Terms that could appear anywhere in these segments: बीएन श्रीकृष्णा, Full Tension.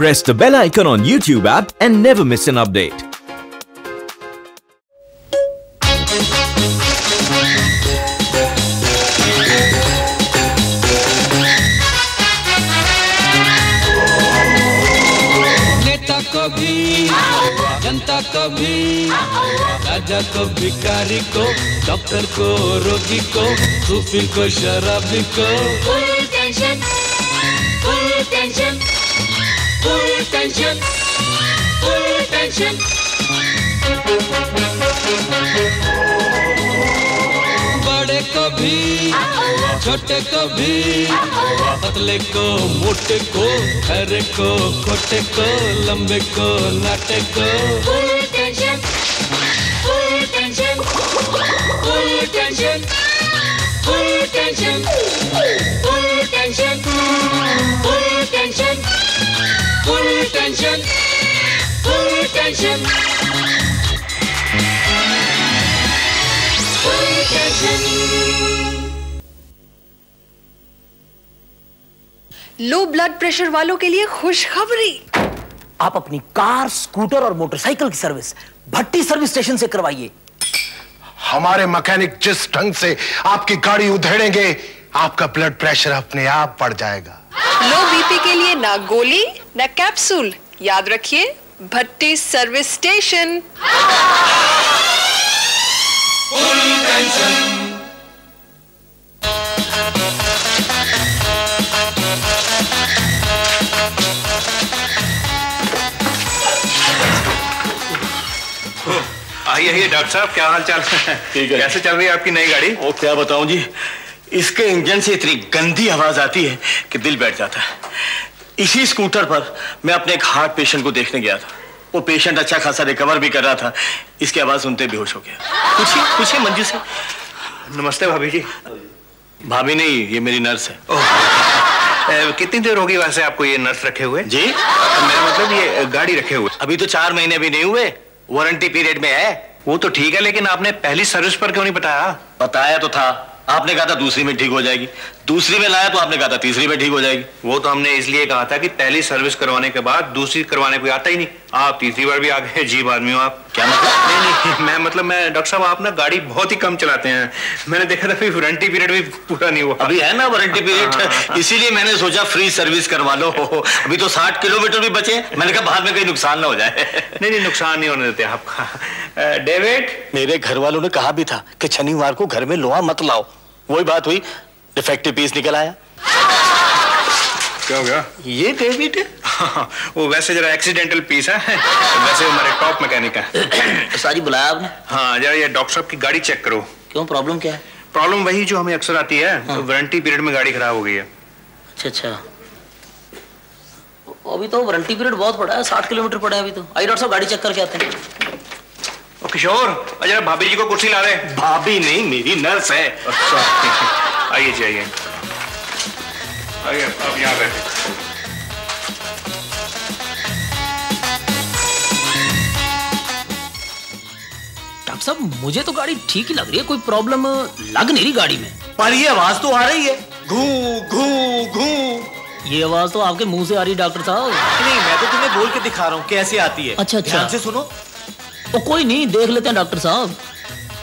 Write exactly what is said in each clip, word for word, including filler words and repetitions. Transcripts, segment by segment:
Press the bell icon on YouTube app and never miss an update. नेता को भी, जनता को भी, राजा को, भिखारी को, डॉक्टर को, रोगी को, सूफी को, शराबी को। Full tension, full tension, full tension, full tension. बड़े को भी, छोटे को भी, पतले को, मोटे को, खरे को, खोटे को, लंबे को, नाटे को। Full tension, full tension, full tension, full tension, full tension, full tension. Full tension, full tension, full tension। Low blood pressure वालों के लिए खुशखबरी, आप अपनी कार, स्कूटर और मोटरसाइकिल की सर्विस भट्टी सर्विस स्टेशन से करवाइए। हमारे मैकेनिक जिस ढंग से आपकी गाड़ी उधेड़ेंगे, आपका ब्लड प्रेशर अपने आप बढ़ जाएगा। लो बीपी के लिए ना गोली ना कैप्सूल, याद रखिए भट्टी सर्विस स्टेशन। आइए आइए डॉक्टर साहब, क्या हाल चाल है? कैसे चल रही है आपकी नई गाड़ी? ओ क्या बताऊं जी, इसके इंजन से इतनी गंदी आवाज आती है कि दिल बैठ जाता है। इसी स्कूटर पर मैं अपने एक हार्ट पेशेंट को देखने गया था। वो पेशेंट अच्छा खासा रिकवर भी कर रहा था, इसकी आवाज सुनते बेहोश हो गया। पूछिए पूछिए मंजू से। नमस्ते भाभी जी। भाभी नहीं, ये मेरी नर्स है। ओह, कितनी देर होगी वैसे आपको ये नर्स रखे हुए? जी मेरा मतलब ये गाड़ी रखे हुए। अभी तो चार महीने भी नहीं हुए, वारंटी पीरियड में है। वो तो ठीक है, लेकिन आपने पहली सर्विस पर क्यों नहीं बताया? बताया तो था, आपने कहा था दूसरी में ठीक हो जाएगी। दूसरी में लाया तो आपने कहा था तीसरी में ठीक हो जाएगी। वो तो हमने इसलिए कहा था कि पहली सर्विस करवाने के बाद दूसरी करवाने कोई आता ही नहीं। आप तीसरी बार भी आ गए। जीब आदमी हो आप। क्या मतलब? नहीं नहीं, मैं मतलब मैं डॉक्टर साहब आप ना गाड़ी बहुत ही कम चलाते हैं। मैंने देखा था फिर वारंटी पीरियड भी पूरा नहीं हुआ। अभी है ना वारंटी पीरियड, इसीलिए मैंने सोचा फ्री सर्विस करवा लो। अभी तो साठ किलोमीटर भी बचे, मैंने कहा बाद में कहीं नुकसान ना हो जाए। नहीं नहीं, नुकसान नहीं होने देते आपका। डेविड, मेरे घर वालों ने कहा भी था कि शनिवार को घर में लोहा मत लाओ। वही बात हुई, डिफेक्टिव पीस निकल आया। क्या हो गया? ये डेविड है, वो वैसे जरा एक्सीडेंटल पीस है। वैसे हमारे टॉप मैकेनिक है। सारी बुलाया आपने? हाँ, जरा ये डॉक्टर साहब की गाड़ी चेक करो। क्यों, प्रॉब्लम क्या है? प्रॉब्लम वही जो हमें अक्सर आती है। हाँ। तो वारंटी पीरियड में गाड़ी खराब हो गई है। अच्छा अच्छा, अभी तो वारंटी पीरियड बहुत पड़ा है, साठ किलोमीटर पड़ा है अभी तो। आई डॉक्टर साहब, गाड़ी चेक करके आते हैं। किशोर, अजय भाभी जी को कुर्सी ला रहे। भाभी नहीं, मेरी नर्स है। अच्छा, आइए जी आइए आइए, आप यहाँ बैठे। डॉक्टर साहब, मुझे तो गाड़ी ठीक ही लग रही है, कोई प्रॉब्लम लग नहीं रही गाड़ी में। पर ये आवाज तो आ रही है, घू घू घू। ये आवाज तो आपके मुंह से आ रही डॉक्टर साहब। नहीं, मैं तो तुम्हें बोल के दिखा रहा हूँ कैसे आती है। अच्छा अच्छा, ध्यान से सुनो। ओ, कोई नहीं, देख लेते हैं डॉक्टर साहब।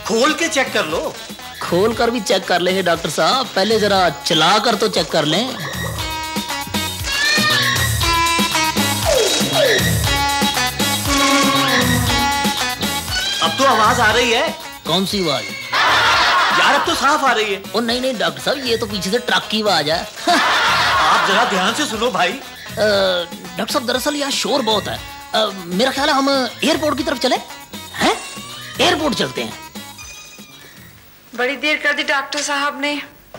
खोल के चेक कर लो। खोल कर भी चेक कर लेंगे डॉक्टर साहब, पहले जरा चला कर तो चेक कर लें। अब तो आवाज आ रही है। कौन सी आवाज यार? अब तो साफ आ रही है। ओ नहीं नहीं डॉक्टर साहब, ये तो पीछे से ट्रक की आवाज है। आप जरा ध्यान से सुनो भाई। डॉक्टर साहब, दरअसल यहाँ शोर बहुत है। Uh, मेरा ख्याल है हम एयरपोर्ट की तरफ चले हैं। एयरपोर्ट चलते हैं। बड़ी देर कर दी डॉक्टर साहब ने।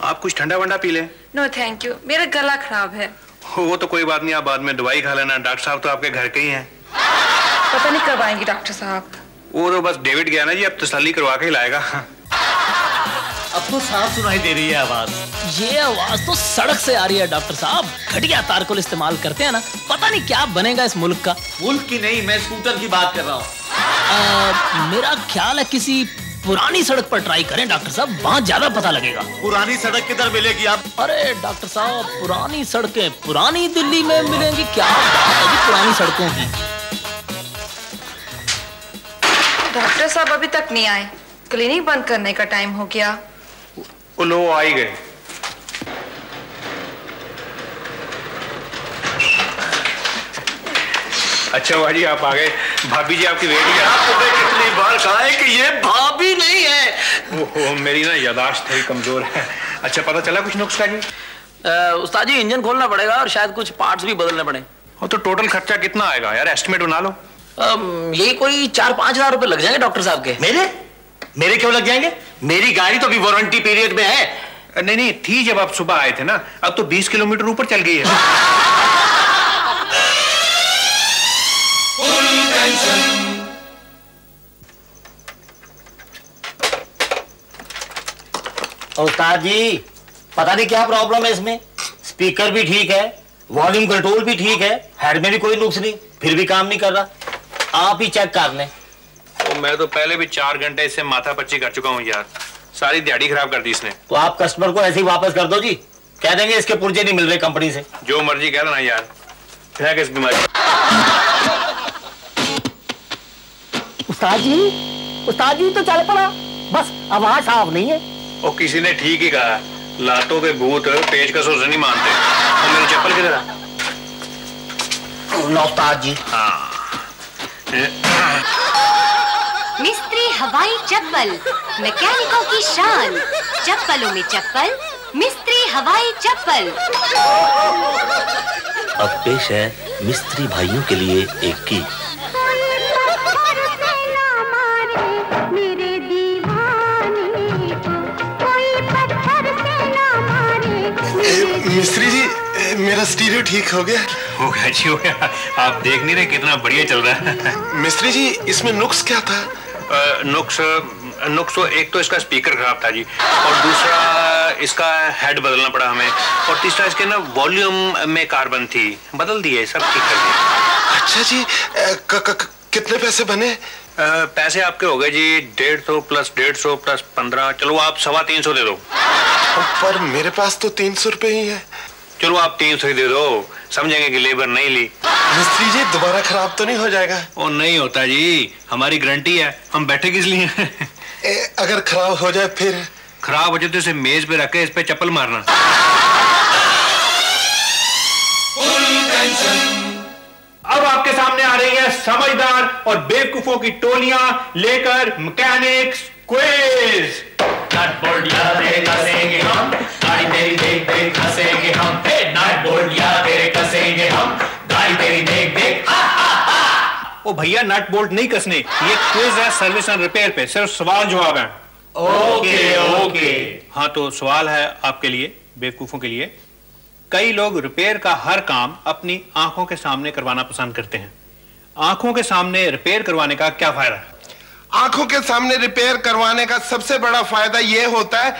आप कुछ ठंडा वंडा पी लें। नो थैंक यू, मेरा गला खराब है। वो तो कोई बात नहीं, आप बाद में दवाई खा लेना। डॉक्टर साहब तो आपके घर के ही हैं। पता नहीं कब आएंगे डॉक्टर साहब। वो तो बस डेविड गया ना जी, अब तसल्ली करवा के ही लाएगा। अब तो साफ सुनाई दे रही है आवाज। ये आवाज तो सड़क से आ रही है डॉक्टर साहब। घटिया तारकोल इस्तेमाल करते हैं ना, पता नहीं क्या बनेगा इस मुल्क का। मुल्क की नहीं, मैं स्कूटर की बात कर रहा हूँ। मेरा ख्याल है किसी पुरानी सड़क पर ट्राई करें डॉक्टर साहब, वहाँ ज्यादा पता लगेगा। पुरानी सड़क किधर मिलेगी आप? अरे डॉक्टर साहब, पुरानी सड़कें पुरानी दिल्ली में मिलेंगी। क्या बात है, पुरानी सड़कें हैं। डॉक्टर साहब अभी तक नहीं आए, क्लिनिक बंद करने का टाइम हो गया। वो लोग आ ही गए। अच्छा भाजी आप आ गए, भाभी जी आपकी वेट किया। आपको कितनी बार कहा है कि ये भाभी नहीं है। ओहो, मेरी ना यादाश्त थोड़ी कमजोर है। अच्छा पता चला कुछ नुस्खा जी? उस्ताद जी इंजन खोलना पड़ेगा और शायद कुछ पार्ट्स भी बदलने पड़े। और तो टोटल खर्चा कितना आएगा यार, एस्टिमेट बना लो। यही कोई चार पाँच हजार रुपए लग जाएंगे डॉक्टर साहब के। मेरे मेरे क्यों लग जाएंगे, मेरी गाड़ी तो अभी वारंटी पीरियड में है। नहीं नहीं थी जब आप सुबह आए थे ना, अब तो बीस किलोमीटर ऊपर चल गई है। उस्ताद जी पता नहीं क्या प्रॉब्लम है इसमें, स्पीकर भी ठीक है, वॉल्यूम कंट्रोल भी ठीक है, हेड में भी कोई नुक्स नहीं, फिर भी काम नहीं कर रहा। आप ही चेक कर लें। तो मैं तो पहले भी चार घंटे इससे माथा पच्ची कर चुका हूँ यार, सारी दिहाड़ी खराब कर दी इसने। तो आप कस्टमर को ऐसे ही वापस कर दो जी, कह देंगे इसके पुर्जे नहीं मिल रहे कंपनी से। जो मर्जी कह लेना यार, है किस बीमारी। उस्ताद जी उस्ताद जी तो चल पड़ा, बस आवाज साफ नहीं है। और किसी ने ठीक ही कहा, लातों के भूत पेचकश और नहीं मानते। और मेरी चप्पल किधर है? उस्ताद जी हाँ। मिस्त्री हवाई चप्पल, मैकेनिकों की शान, चप्पलों में चप्पल, मिस्त्री हवाई चप्पल। अब पेश है मिस्त्री भाइयों के लिए एक की मिस्त्री जी। मेरा स्टीरियो ठीक हो गया? हो गया जी हो गया। आप देख नहीं रहे कितना बढ़िया चल रहा है। मिस्त्री जी इसमें नुक्स क्या था? नुक्स नुक्स तो एक तो इसका स्पीकर खराब था जी, और दूसरा इसका हेड बदलना पड़ा हमें, और तीसरा इसके ना वॉल्यूम में कार्बन थी, बदल दिए, सब ठीक कर दिया। अच्छा जी क, क, क, कितने पैसे बने? पैसे आपके हो गए जी डेढ़ सौ प्लस डेढ़ सौ प्लस पंद्रह, चलो आप सवा तीन सौ दे दो। पर मेरे पास तो तीन सौ रुपए ही है। चलो आप तीन सौ ही दे दो, समझेंगे कि लेबर नहीं ली। मिस्त्री जी दोबारा खराब तो नहीं हो जाएगा? ओ नहीं होता जी, हमारी गारंटी है, हम बैठे किस लिए। ए, अगर खराब हो जाए फिर? खराब हो जाए तो इसे मेज पे रख के इस पे चप्पल मारना। अब आपके सामने आ रही है समझदार और बेवकूफों की टोलियां लेकर मैकेनिक्स क्विज। नट बोल्ट तेरे कसेंगे हम, गाड़ी तेरी देख देख हंसेंगे हम। नट बोल्ट तेरे कसेंगे हम, गाड़ी तेरी देख देख हा हा हा। ओ भैया नट बोल्ट नहीं कसने, ये क्विज है सर्विस एंड रिपेयर पे, सिर्फ सवाल जवाब है। Okay okay. हाँ तो सवाल है आपके लिए, बेवकूफों के लिए। कई लोग रिपेयर का हर काम अपनी आंखों के सामने करवाना पसंद करते हैं, आंखों के सामने रिपेयर करवाने का क्या फायदा? आंखों के सामने रिपेयर करवाने का सबसे बड़ा फायदा यह होता है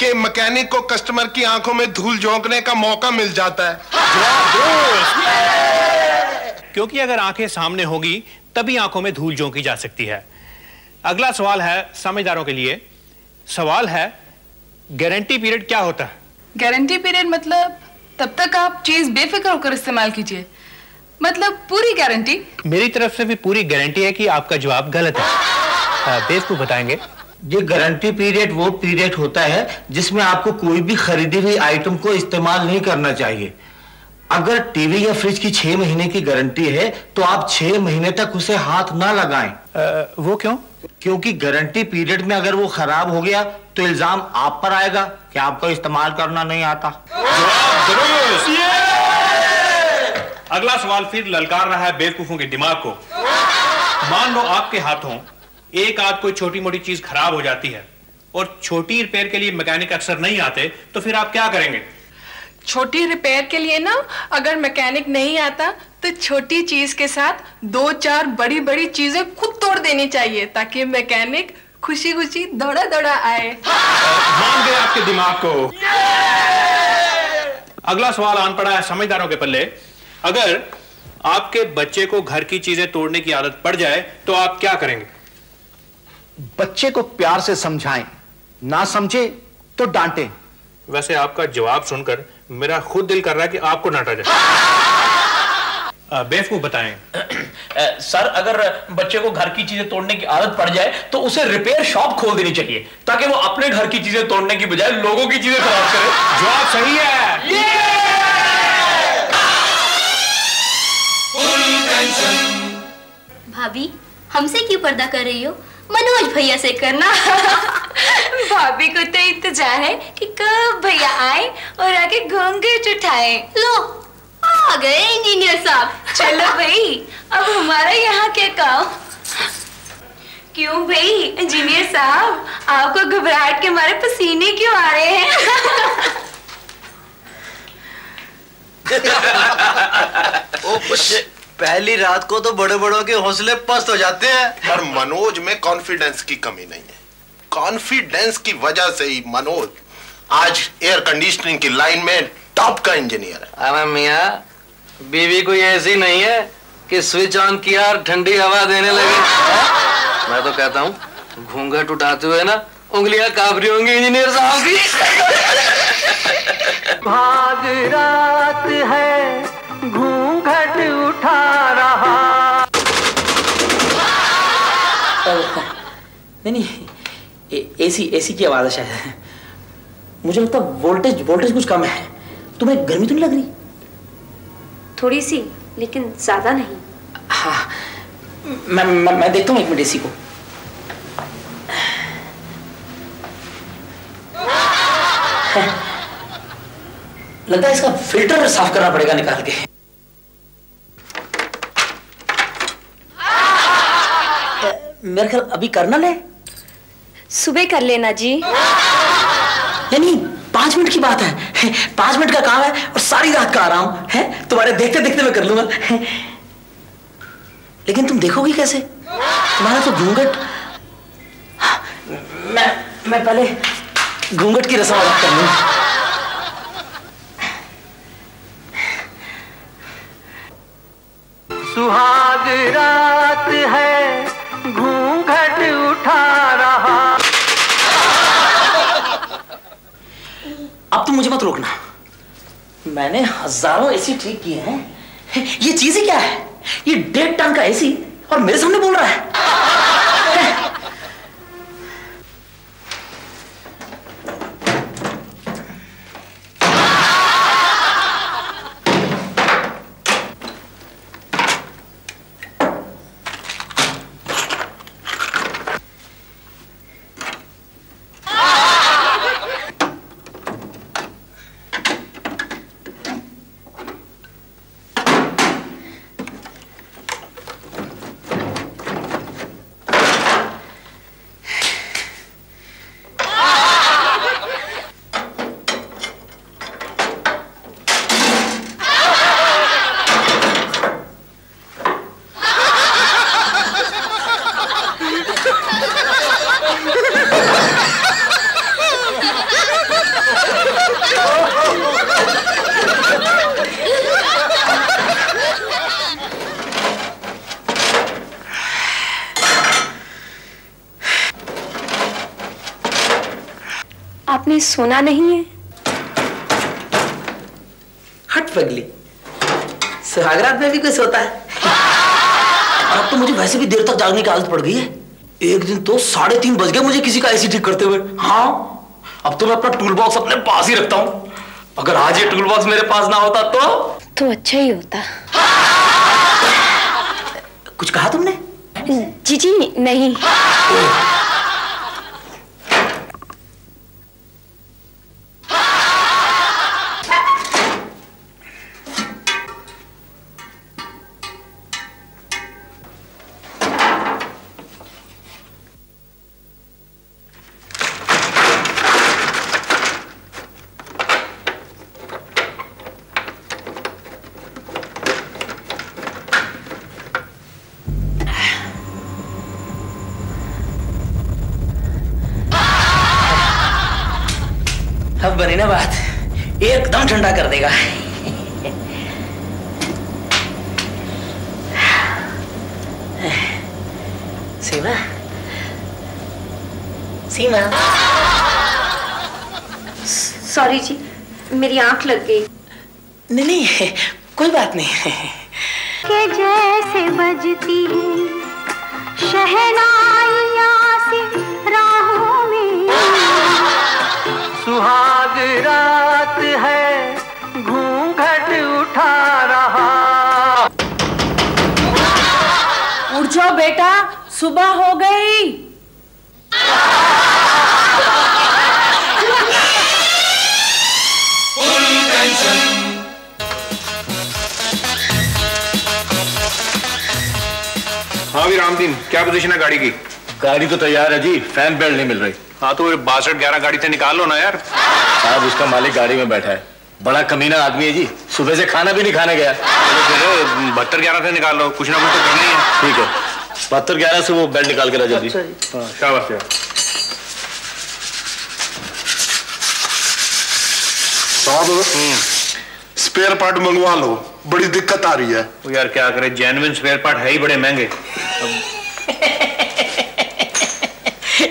कि मैकेनिक को कस्टमर की आंखों में धूल झोंकने का मौका मिल जाता है, क्योंकि अगर आंखें सामने होगी तभी आंखों में धूल झोंकी जा सकती है। अगला सवाल है समझदारों के लिए। सवाल है गारंटी पीरियड क्या होता है? गारंटी पीरियड मतलब तब तक आप चीज बेफिक्र होकर इस्तेमाल कीजिए, मतलब पूरी गारंटी। मेरी तरफ से भी पूरी गारंटी है कि आपका जवाब गलत है। बेवकूफ बताएंगे जी, गारंटी पीरियड वो पीरियड होता है जिसमें आपको कोई भी खरीदी हुई आइटम को इस्तेमाल नहीं करना चाहिए। अगर टीवी या फ्रिज की छह महीने की गारंटी है तो आप छह महीने तक उसे हाथ ना लगाएं। आ, वो क्यों? क्योंकि गारंटी पीरियड में अगर वो खराब हो गया तो इल्जाम आप पर आएगा कि आपको इस्तेमाल करना नहीं आता। अगला सवाल फिर ललकार रहा है बेवकूफों के दिमाग को। मान लो आपके हाथों एक आध कोई छोटी मोटी चीज खराब हो जाती है और छोटी रिपेयर के लिए मैकेनिक अक्सर नहीं आते, तो फिर आप क्या करेंगे? छोटी रिपेयर के लिए ना अगर मैकेनिक नहीं आता तो छोटी चीज के साथ दो चार बड़ी बड़ी चीजें खुद तोड़ देनी चाहिए, ताकि मैकेनिक खुशी खुशी दौड़ा दौड़ा आए। मान गए आपके दिमाग को। अगला सवाल आन पड़ा है समझदारों के पल्ले। अगर आपके बच्चे को घर की चीजें तोड़ने की आदत पड़ जाए तो आप क्या करेंगे? बच्चे को प्यार से समझाएं, ना समझे तो डांटें। वैसे आपका जवाब सुनकर मेरा खुद दिल कर रहा है कि आपको डांटा जाए। बेवकूफ बताएं। सर, अगर बच्चे को घर की चीजें तोड़ने की आदत पड़ जाए तो उसे रिपेयर शॉप खोल देनी चाहिए ताकि वो अपने घर की चीजें तोड़ने की बजाय लोगों की चीजें खराब करे। जवाब सही है। ये! भाभी, हमसे क्यों पर्दा कर रही हो? मनोज भैया से करना। भाभी को तो इंतजार है कि कब भैया आए और आके घूंघट उठाए। लो आ गए इंजीनियर साहब। चलो भाई, अब हमारा यहाँ क्या काम? क्यों भाई इंजीनियर साहब, आपको घबराहट के मारे पसीने क्यों आ रहे हैं? ओ बच्चे, पहली रात को तो बड़े बड़ों के हौसले पस्त हो जाते हैं। पर मनोज में कॉन्फिडेंस की कमी नहीं है। कॉन्फिडेंस की वजह से ही मनोज आज एयर कंडीशनिंग की लाइन में टॉप का इंजीनियर है। अरे मिया, बीवी कोई ऐसी नहीं है कि स्विच ऑन किया और ठंडी हवा देने लगी। मैं तो कहता हूँ घूंघट उठाते हुए ना उंगलियां कांप रही होंगी इंजीनियर साहब की। भाग रात है, घूंघट उठा रहा। नहीं नहीं, एसी एसी की आवाज है शायद। मुझे लगता है वोल्टेज वोल्टेज कुछ कम है। तुम्हें गर्मी तो नहीं लग रही? थोड़ी सी, लेकिन ज्यादा नहीं। हाँ, मैं मैं, मैं देखता हूँ एक मिनट एसी को। लगता है इसका फिल्टर साफ करना पड़ेगा निकाल के। मेरे ख्याल अभी करना ले। सुबह कर लेना जी। यानी पांच मिनट की बात है, पांच मिनट का काम है और सारी रात का आ रहा हूं। है तुम्हारे देखते देखते मैं कर लूंगा। लेकिन तुम देखोगी कैसे? तुम्हारा तो घूंघट। मैं मैं पहले घूंघट की रस्म अलग कर लूंगा। सुहाग रात है, घूंघट उठा रहा। अब तुम मुझे मत रोकना। मैंने हजारों एसी ठीक किए हैं। ये चीज ही क्या है? ये डेढ़ टन का एसी और मेरे सामने बोल रहा है। सोना नहीं है? हट पगली, सुहागरात में भी कोई सोता है? अब तो मुझे वैसे भी देर तक जागने की आदत पड़ गई है। एक दिन तो साढ़े तीन बज गए मुझे किसी का एसी ठीक करते हुए। हाँ, अब तो मैं अपना टूल बॉक्स अपने पास ही रखता हूँ। अगर आज ये टूल बॉक्स मेरे पास ना होता तो तो अच्छा ही होता। कुछ कहा तुमने? जी जी नहीं। बनी ना बात, एकदम ठंडा कर देगा। सीमा, सीमा। सॉरी जी, मेरी आंख लग गई। नहीं नहीं, कोई बात नहीं। के जैसे बजती शहनाइया से राहों में। सुहाग रात है, घूंघट उठा रहा। उठ जाओ बेटा, सुबह हो गई। हाँ रामदीन, क्या पोजीशन है गाड़ी की? गाड़ी तो तैयार है जी, फैन बेल्ट नहीं मिल रही। हाँ तो बासठ ग्यारह गाड़ी से निकाल लो ना यार। साहब उसका मालिक गाड़ी में बैठा है, बड़ा कमीना आदमी है जी, सुबह से खाना भी नहीं खाने गया। तो बहत्तर ग्यारह से निकाल लो, कुछ ना कुछ तो करना ही है। ठीक है, बहत्तर ग्यारह से वो बेल्ट निकाल के ला जाती। शाबाश। स्पेयर पार्ट मंगवा लो, बड़ी दिक्कत आ रही है। वो यार क्या करे, जेन्युइन स्पेयर पार्ट है ही बड़े महंगे।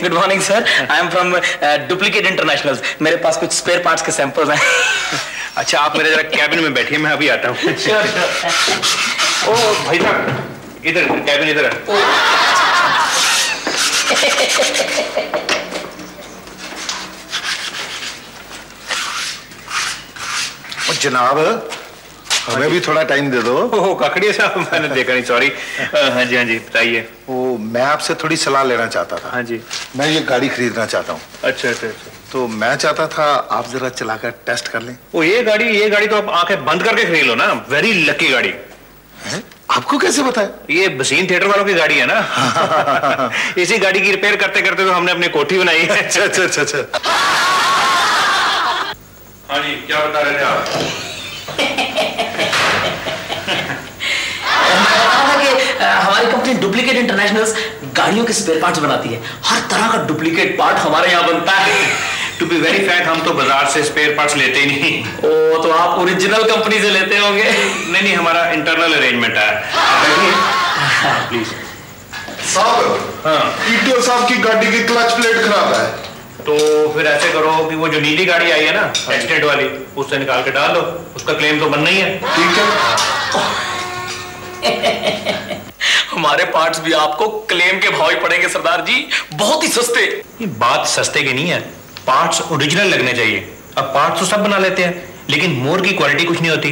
Good morning sir, I am from duplicate internationals. मेरे पास कुछ स्पेयर पार्ट्स के सैंपल्स हैं। अच्छा आप मेरे जरा कैबिन में बैठिए, मैं अभी आता हूँ। Sure sure. ओ भाई साहब इधर, कैबिन इधर है। जनाब हमें भी थोड़ा टाइम दे दो। ओ, काकड़िया साहब मैंने देखा नहीं, सॉरी। हाँ जी, हाँ जी बताइए। वो मैं आपसे थोड़ी सलाह लेना चाहता था। हाँ जी, मैं ये गाड़ी खरीदना चाहता हूँ। अच्छा अच्छा अच्छा, तो मैं चाहता था आप जरा चलाकर टेस्ट कर लें। ओ ये गाड़ी, ये गाड़ी तो आप आंखें बंद करके खरीद लो ना, वेरी लकी गाड़ी है? आपको कैसे बताया? ये बसीन थिएटर वालों की गाड़ी है ना। इसी गाड़ी की रिपेयर करते करते तो हमने अपनी कोठी बनाई है। अच्छा अच्छा अच्छा। हाँ जी, क्या बता रहे थे आप? हमारी कंपनी डुप्लीकेट इंटरनेशनल्स गाड़ियों के स्पेयर पार्ट्स बनाती है। हर तरह का डुप्लीकेट पार्ट हमारे यहाँ बनता है। टू बी वेरी फैक्ट, हम तो बाजार से स्पेयर पार्ट्स लेते ही नहीं। ओ तो आप ओरिजिनल कंपनी से लेते होंगे? नहीं नहीं, हमारा इंटरनल अरेंजमेंट है। प्लीज साहब। हाँ पीटीओ साहब की गाड़ी की क्लच प्लेट खराब है, तो फिर ऐसे करो कि वो जो नीली गाड़ी आई है ना एक्सीडेंट वाली, उससे निकाल के डाल दो, उसका क्लेम तो बनना ही है। ठीक है। हमारे पार्ट्स भी आपको क्लेम के भाव ही पड़ेंगे सरदार जी, बहुत ही सस्ते। ये बात सस्ते की नहीं है, पार्ट्स ओरिजिनल लगने चाहिए। अब पार्ट्स तो सब बना लेते हैं, लेकिन मोर की क्वालिटी कुछ नहीं होती।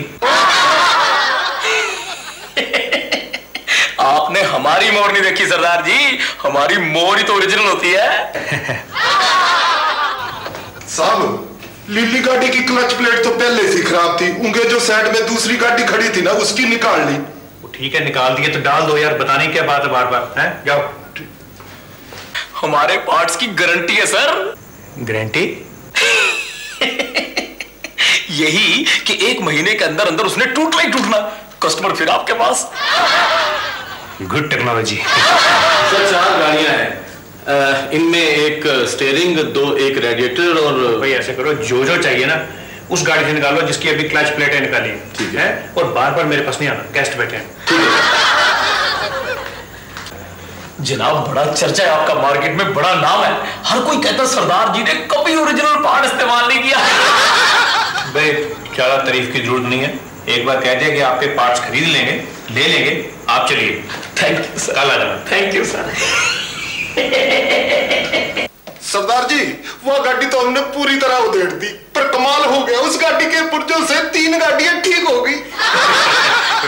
आपने हमारी मोर नहीं देखी सरदार जी, हमारी मोर ही तो ओरिजिनल होती है। साहब लीली गाड़ी की क्लच प्लेट तो पहले से खराब थी, उनके जो सेट में दूसरी गाड़ी खड़ी थी ना उसकी निकाल ली। ठीक है निकाल दिए तो डाल दो यार, बताने क्या बात है बार बार, हैं जाओ। हमारे पार्ट्स की गारंटी है सर। गारंटी? यही कि एक महीने के अंदर अंदर उसने टूटना ही टूटना, कस्टमर फिर आपके पास। Good technology. सर चार गाड़ियां हैं, इनमें एक स्टेयरिंग, दो एक रेडिएटर और भाई ऐसे करो जो जो चाहिए ना उस गाड़ी से निकालो जिसकी अभी क्लच प्लेट है निकाली। ठीक है, और बार बार मेरे पास नहीं आना, गेस्ट बैठे हैं। ठीक है जनाब, बड़ा चर्चा है आपका, मार्केट में बड़ा नाम है, हर कोई कहता सरदार जी ने कभी ओरिजिनल पार्ट इस्तेमाल नहीं किया। भाई ज्यादा तारीफ की जरूरत नहीं है, एक बार कह दिया कि आपके पार्ट्स खरीद लेंगे, ले लेंगे, आप चलिए। थैंक यू सर, कल आ जाना। Thank you sir. सरदार जी वो गाड़ी तो हमने पूरी तरह उधेड़ दी, पर कमाल हो गया, उस गाड़ी के पुर्जों से तीन गाड़ियां ठीक हो गई।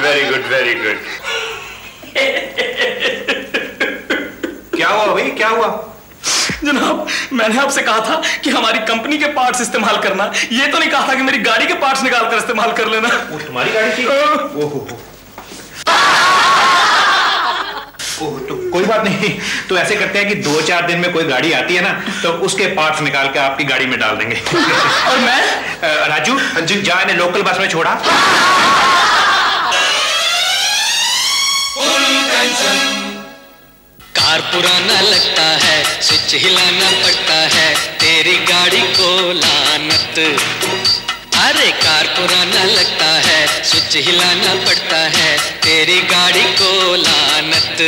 Very good very good. क्या हुआ भाई, क्या हुआ? जनाब मैंने आपसे कहा था कि हमारी कंपनी के पार्ट्स इस्तेमाल करना, ये तो नहीं कहा था कि मेरी गाड़ी के पार्ट्स निकाल कर इस्तेमाल कर लेना। वो तुम्हारी गाड़ी थी? ओहो। ओह तो कोई बात नहीं, तो ऐसे करते हैं कि दो चार दिन में कोई गाड़ी आती है ना तो उसके पार्ट्स निकाल के आपकी गाड़ी में डाल देंगे। और मैं राजू जी जा, इन्हें लोकल बस में छोड़ा। कार पुराना लगता है, स्विच हिलाना पड़ता है, तेरी गाड़ी को लानत। अरे कार पुराना लगता है, स्विच हिलाना पड़ता है, तेरी गाड़ी को लानत। ओ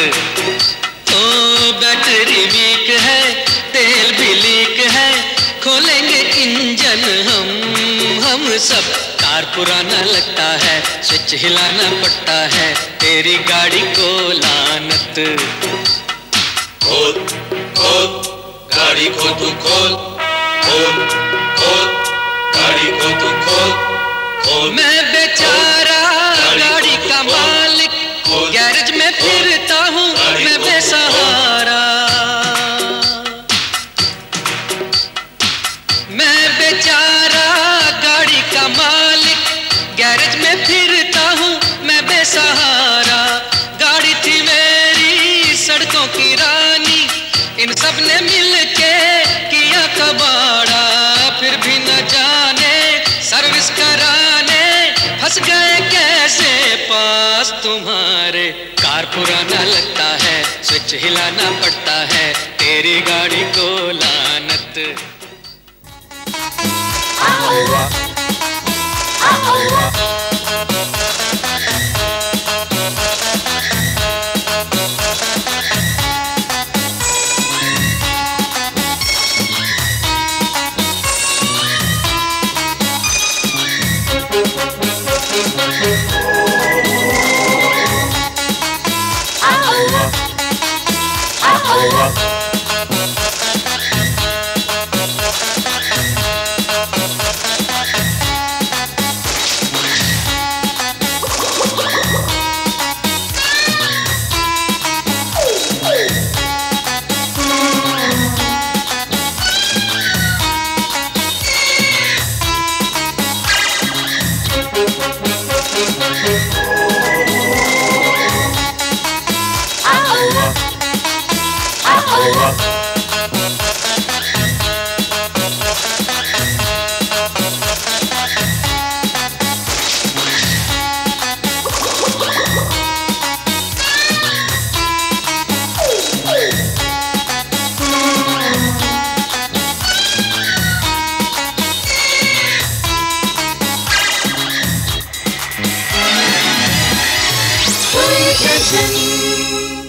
बैटरी वीक है, तेल भी लीक है, खोलेंगे इंजन हम हम सब। कार पुराना लगता है, चिच हिलाना पड़ता है तेरी गाड़ी को लानत। खोल खोल गाड़ी को तू खोल, खोल खोल गाड़ी को तू खोल, खोल। मैं बेचारा गाड़ी का मालिक गैरेज में फिरता हूँ मैं बेसहारा। मैं बेचारा गाड़ी का मालिक गैरेज में फिरता हूँ मैं बेसहारा। गाड़ी थी मेरी सड़कों की रानी, इन सब ने मिल के किया कबाड़ा। फिर भी न जाने सर्विस कराने फंस गए कैसे पास तुम्हारे। कार पुराना लगता है स्विच हिलाना पड़ता है तेरी गाड़ी को लानत। आगा। Full Tension.